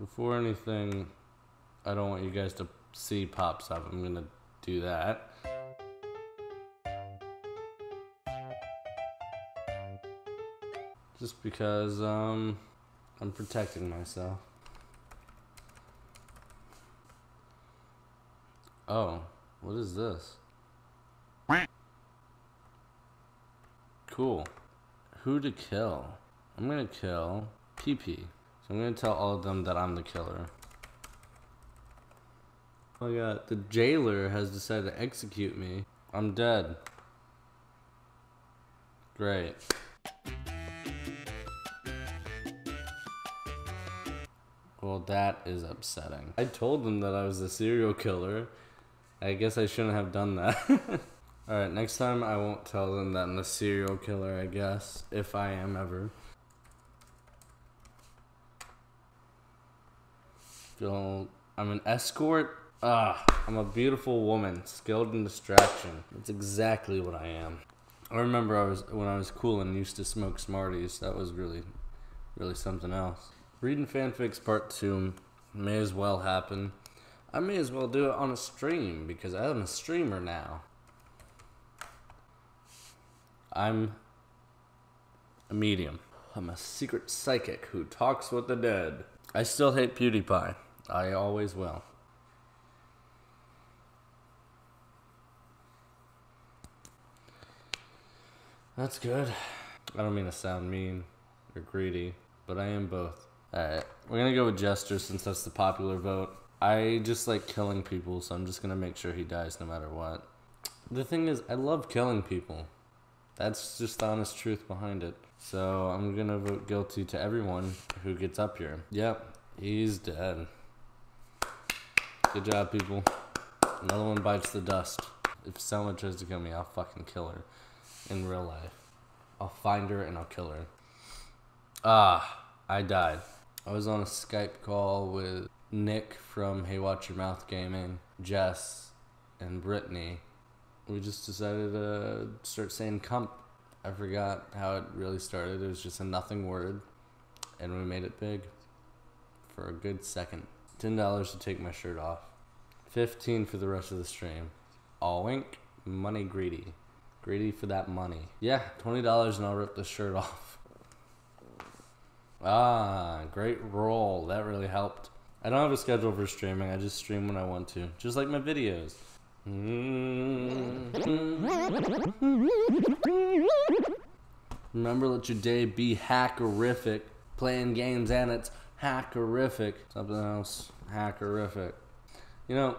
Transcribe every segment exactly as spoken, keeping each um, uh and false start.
Before anything I don't want you guys to see pops up, I'm gonna do that. Just because um, I'm protecting myself. Oh, what is this? Cool. Who to kill? I'm gonna kill P P. So I'm gonna tell all of them that I'm the killer. Oh my god, the jailer has decided to execute me. I'm dead. Great. Well, that is upsetting. I told them that I was a serial killer. I guess I shouldn't have done that. Alright, next time I won't tell them that I'm a serial killer, I guess. If I am ever. Don't, I'm an escort? Ah, I'm a beautiful woman, skilled in distraction. That's exactly what I am. I remember I was when I was cool and used to smoke Smarties. That was really, really something else. Reading fanfics part two may as well happen. I may as well do it on a stream because I'm a streamer now. I'm a medium. I'm a secret psychic who talks with the dead. I still hate PewDiePie. I always will. That's good. I don't mean to sound mean or greedy, but I am both. Alright, we're gonna go with Jester since that's the popular vote. I just like killing people, so I'm just gonna make sure he dies no matter what. The thing is, I love killing people. That's just the honest truth behind it. So I'm gonna vote guilty to everyone who gets up here. Yep, he's dead. Good job, people. Another one bites the dust. If Selma tries to kill me, I'll fucking kill her. In real life. I'll find her and I'll kill her. Ah, I died. I was on a Skype call with Nick from Hey Watch Your Mouth Gaming, Jess, and Brittany. We just decided to start saying "cump." I forgot how it really started. It was just a nothing word, and we made it big for a good second. Ten dollars to take my shirt off. Fifteen for the rest of the stream. All wink. Money greedy. Greedy for that money. Yeah, twenty dollars and I'll rip the shirt off. Ah, great roll. That really helped. I don't have a schedule for streaming. I just stream when I want to, just like my videos. Remember, let your day be hackerific. Playing games and it's hackerific. Something else hackerific. You know,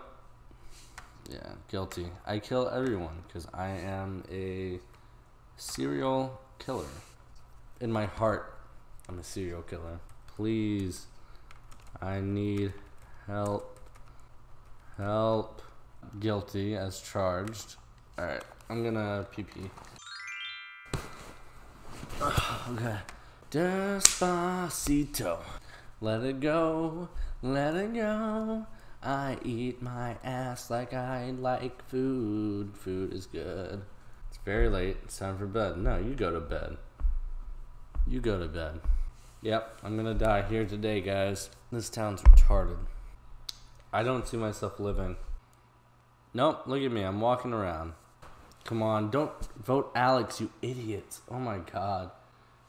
yeah, guilty. I kill everyone because I am a serial killer. In my heart, I'm a serial killer. Please, I need help. Help. Guilty as charged. Alright, I'm gonna P P. Ugh, okay. Despacito. Let it go, let it go. I eat my ass like I like food. Food is good. It's very late. It's time for bed. No, you go to bed. You go to bed. Yep, I'm gonna die here today, guys. This town's retarded. I don't see myself living. Nope, look at me, I'm walking around. Come on, don't vote Alex, you idiots. Oh my god.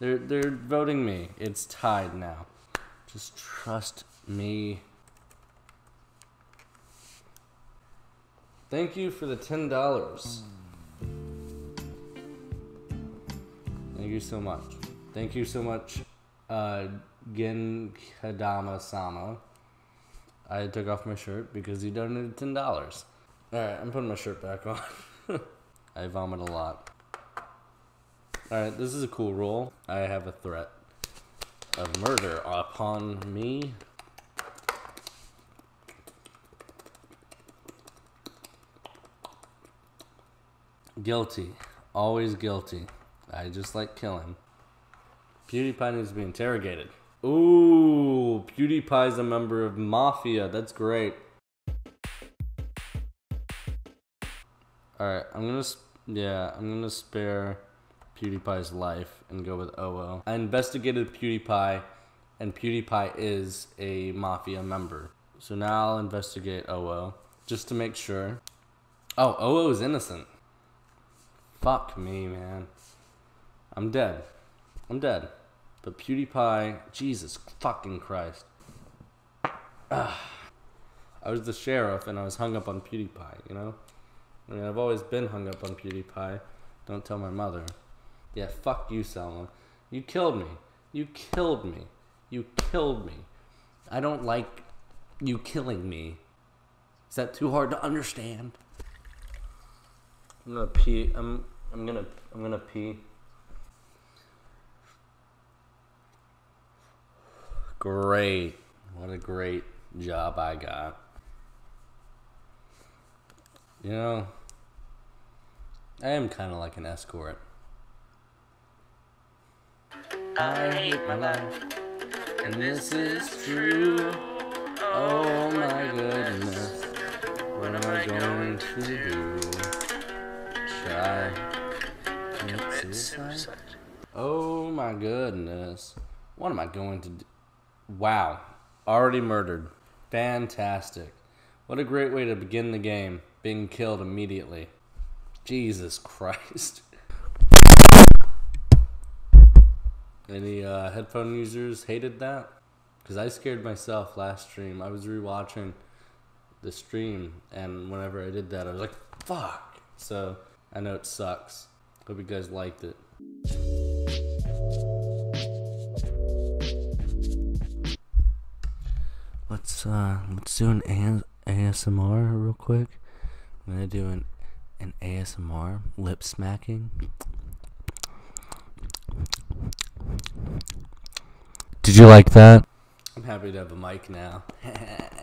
They're, they're voting me. It's tied now. Just trust me. Thank you for the ten dollars. Thank you so much. Thank you so much, uh, Gen Kadama-sama. I took off my shirt because you donated ten dollars. Alright, I'm putting my shirt back on. I vomit a lot. Alright, this is a cool roll. I have a threat of murder upon me. Guilty. Always guilty. I just like killing. PewDiePie needs to be interrogated. Ooh, PewDiePie's a member of Mafia. That's great. Alright, I'm gonna, yeah, I'm gonna spare PewDiePie's life and go with O O. I investigated PewDiePie and PewDiePie is a mafia member. So now I'll investigate O O just to make sure. Oh, O O is innocent. Fuck me, man. I'm dead. I'm dead. But PewDiePie, Jesus fucking Christ. Ugh. I was the sheriff and I was hung up on PewDiePie, you know? I mean, I've always been hung up on PewDiePie. Don't tell my mother. Yeah, fuck you, Selma. You killed me. You killed me. You killed me. I don't like you killing me. Is that too hard to understand? I'm gonna pee. I'm I'm gonna I'm gonna pee. Great. What a great job I got. You know, I am kind of like an escort. I hate my life, and this is true. Oh my goodness, what am I going to do? Try commit suicide? Oh my goodness, what am I going to do? Wow, already murdered. Fantastic. What a great way to begin the game. Being killed immediately. Jesus Christ. Any uh, headphone users hated that? Because I scared myself last stream. I was rewatching the stream, and whenever I did that, I was like, fuck. So I know it sucks. Hope you guys liked it. Let's uh, let's do an A S M R real quick. I'm gonna do an, an A S M R lip smacking. Did you like that? I'm happy to have a mic now. I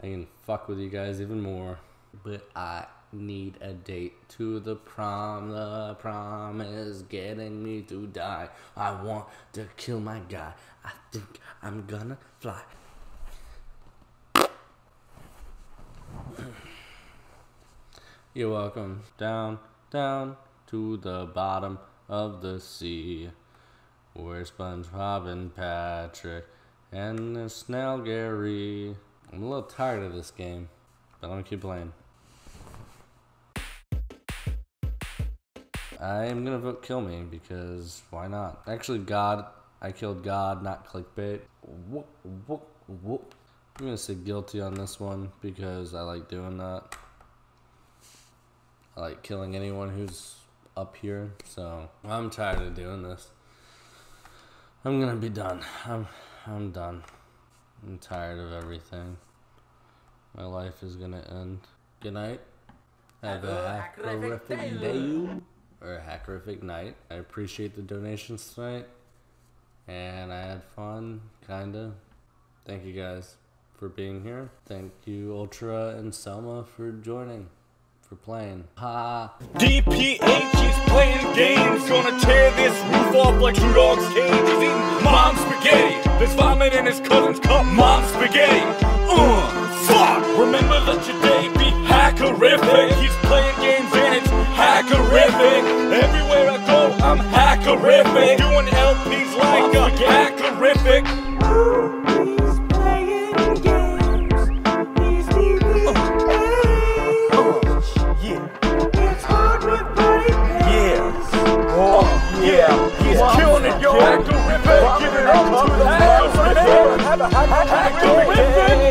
can fuck with you guys even more. But I need a date to the prom. The prom is getting me to die. I want to kill my guy. I think I'm gonna fly. You're welcome. Down, down to the bottom of the sea, where SpongeBob and Patrick and the snail Gary. I'm a little tired of this game, but I'm gonna keep playing. I am gonna vote kill me because why not? Actually, God, I killed God, not clickbait. Whoop, whoop, whoop. I'm gonna say guilty on this one because I like doing that. I like killing anyone who's up here, so I'm tired of doing this. I'm gonna be done. I'm I'm done. I'm tired of everything. My life is gonna end. Good night. Have a hackerific day or a hackerific night. I appreciate the donations tonight, and I had fun, kinda. Thank you guys for being here. Thank you, Ultra and Selma, for joining. For playing. Ha. D P H is playing games. Gonna tear this roof off like two dogs' cages. He's eating mom's spaghetti. There's vomit in his cousin's cup. Mom's spaghetti. Uh, fuck. Remember that your day be hackerific. He's playing games and it's hackerific. Everywhere I go, I'm hackerific. Doing L Ps like a hackerific. Hackerific, give it up to the hackerific, hackerific.